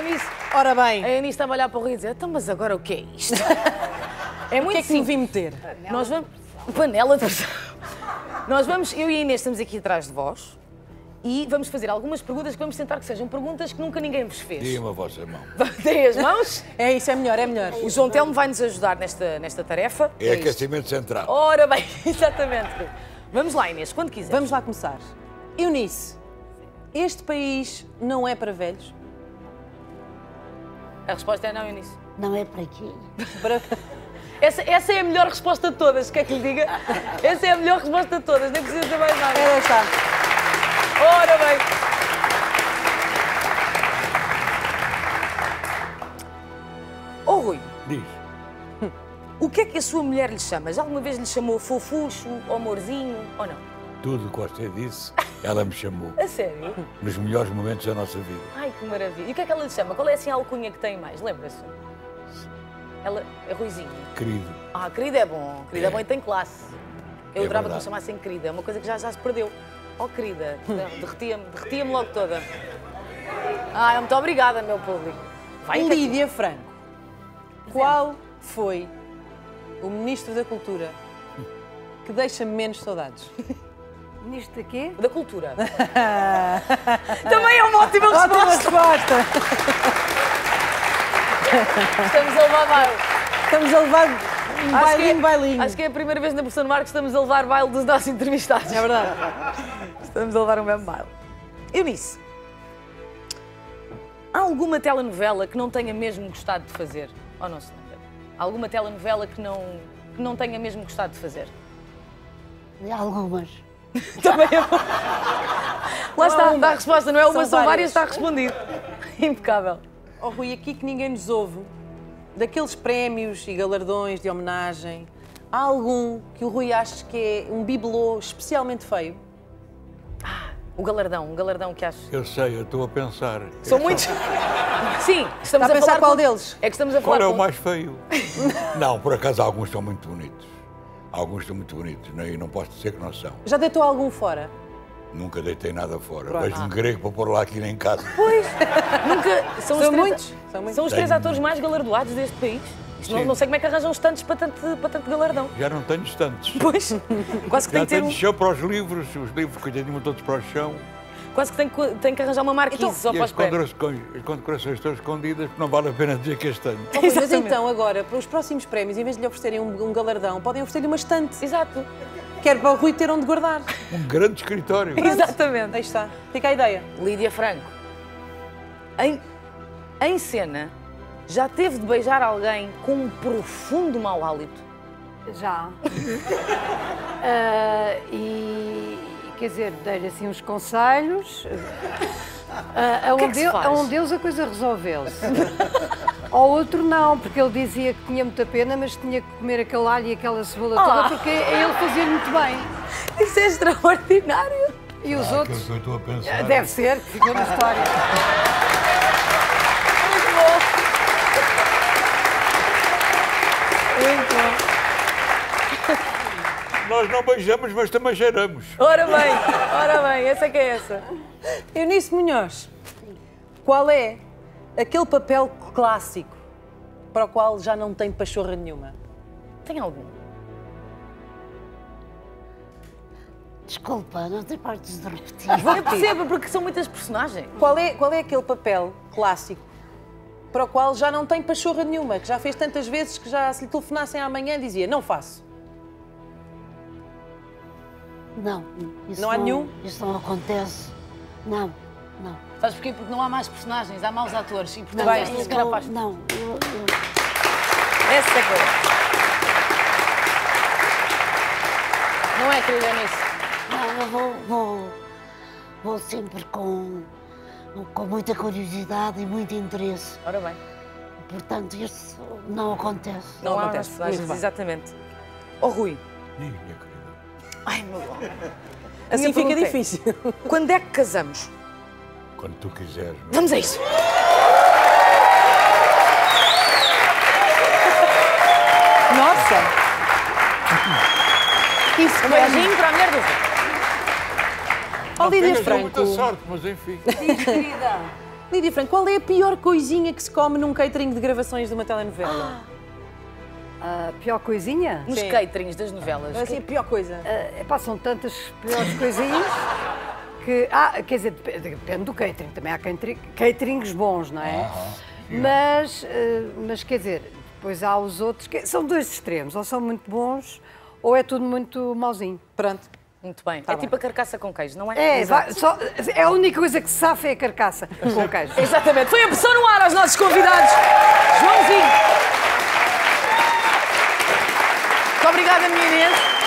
Eunice. Ora bem. A Eunice estava a olhar para o Rio e dizer, então, mas agora o que é isto? É muito simples. O que é que me vim meter? Panela. Nós vamos... Panela de pressão. Nós vamos... Eu e a Inês estamos aqui atrás de vós e vamos fazer algumas perguntas que vamos tentar que sejam perguntas que nunca ninguém vos fez. Deem a vossa mão. Deem as mãos? É isso, é melhor, é melhor. O João Thelme vai-nos ajudar nesta tarefa. É aquecimento central. Ora bem, exatamente. Vamos lá, Inês, quando quiser. Vamos lá começar. Eunice, este país não é para velhos? A resposta é não, Eunice. Não é para quê? Para... Essa é a melhor resposta de todas, quer que lhe diga? Essa é a melhor resposta de todas, nem precisa de mais nada. É, está. Ora bem. Ô, Rui. Diz. O que é que a sua mulher lhe chama? Já alguma vez lhe chamou fofucho, amorzinho ou não? Tudo o que você disse, ela me chamou. A sério? Nos melhores momentos da nossa vida. Ai, que maravilha. E o que é que ela lhe chama? Qual é assim a alcunha que tem mais? Lembra-se? Ela é Ruizinho. Querido. Ah, querido é bom. Querido é bom e tem classe. Eu adorava que me chamassem querida. É uma coisa que já se perdeu. Oh, querida. Derretia-me logo toda. Ah, muito obrigada, meu público. Vai, Lídia Franco. Qual foi o Ministro da Cultura que deixa menos saudades? Ministro de quê? Da Cultura. Também é uma ótima resposta. Ótima resposta. Estamos a levar baile. Estamos a levar um bailinho. Acho que é a primeira vez na Pressão no Ar que estamos a levar baile dos nossos entrevistados. É verdade. Estamos a levar o mesmo baile. Eunice, há alguma telenovela que não tenha mesmo gostado de fazer? Ou não sei. Alguma telenovela que não tenha mesmo gostado de fazer? Algumas. Também é bom. Lá está, dá a resposta, não é uma, são várias, está respondido. Impecável. Oh, Rui, aqui que ninguém nos ouve, daqueles prémios e galardões de homenagem, há algum que o Rui acha que é um bibelô especialmente feio? Ah, um galardão que acho. Eu sei, eu estou a pensar. São muitos... Sim, estamos a pensar qual deles? É que estamos a falar. Qual é o mais feio? Não, por acaso alguns são muito bonitos. Alguns são muito bonitos, né? E não posso dizer que não são. Já deitou algum fora? Nunca deitei nada fora. Vejo um grego para pôr lá aqui nem em casa. Pois, nunca. São muitos. São os três atores mais galardoados deste país. Não sei como é que arranjam estantes para tanto galardão. Já não tenho estantes. Pois, quase que já tem que ter. Tenho chão para os livros que tenho todos para o chão. Quase que tem que arranjar uma marquise então, só para os prémios. As condecorações estão escondidas, porque não vale a pena dizer que este ano. Oh, mas então, agora, para os próximos prémios, em vez de lhe oferecerem um galardão, podem oferecer-lhe uma estante. Exato. Quer para o Rui ter onde guardar. Um grande escritório. Exatamente. Aí está. Fica a ideia. Lídia Franco, em cena, já teve de beijar alguém com um profundo mau hálito? Já. Quer dizer, dei-lhe assim uns conselhos, a um deles a coisa resolveu-se, ao outro não, porque ele dizia que tinha muita pena, mas tinha que comer aquele alho e aquela cebola toda, porque ele fazia muito bem. Isso é extraordinário. E os outros? Que eu estou a pensar. Deve ser, ficou na história. Muito bom. Muito bom. Nós não beijamos, mas também cheiramos. Ora bem, essa que é essa. Eunice Muñoz, qual é aquele papel clássico para o qual já não tem pachorra nenhuma? Tem algum? Desculpa, não tenho partes de repetir. Eu percebo, porque são muitas personagens. Qual é aquele papel clássico para o qual já não tem pachorra nenhuma, que já fez tantas vezes que já se lhe telefonassem amanhã dizia, não faço? Não, isso não há nenhum? Isso não acontece. Não. Sabes porquê? Porque não há mais personagens, há maus atores. E portanto, essa é a coisa. Não é, querida, é nisso? Não, eu vou sempre com muita curiosidade e muito interesse. Ora bem. Portanto, isso não acontece. Não acontece, personagens, exatamente. Oh, Rui. Ai, meu bom. Assim fica difícil. Quando é que casamos? Quando tu quiseres. Meu. Vamos a isso. Nossa. Isso, um beijinho para a mulher do Rui. Lídia Franco. Muita sorte, mas enfim. Sim, querida. Lídia Franco, qual é a pior coisinha que se come num catering de gravações de uma telenovela? A pior coisinha? Nos caterings das novelas. Assim, a pior coisa? São tantas piores coisinhas que... quer dizer, depende do catering. Também há caterings bons, não é? Mas, quer dizer, depois há os outros... Que são dois extremos. Ou são muito bons, ou é tudo muito mauzinho. Pronto. Muito bem. Tá bem. Tipo a carcaça com queijo, não é? É a única coisa que se safa é a carcaça com queijo. Exatamente. Foi a Pressão no Ar aos nossos convidados. Joãozinho. Muito obrigada, minha Inês.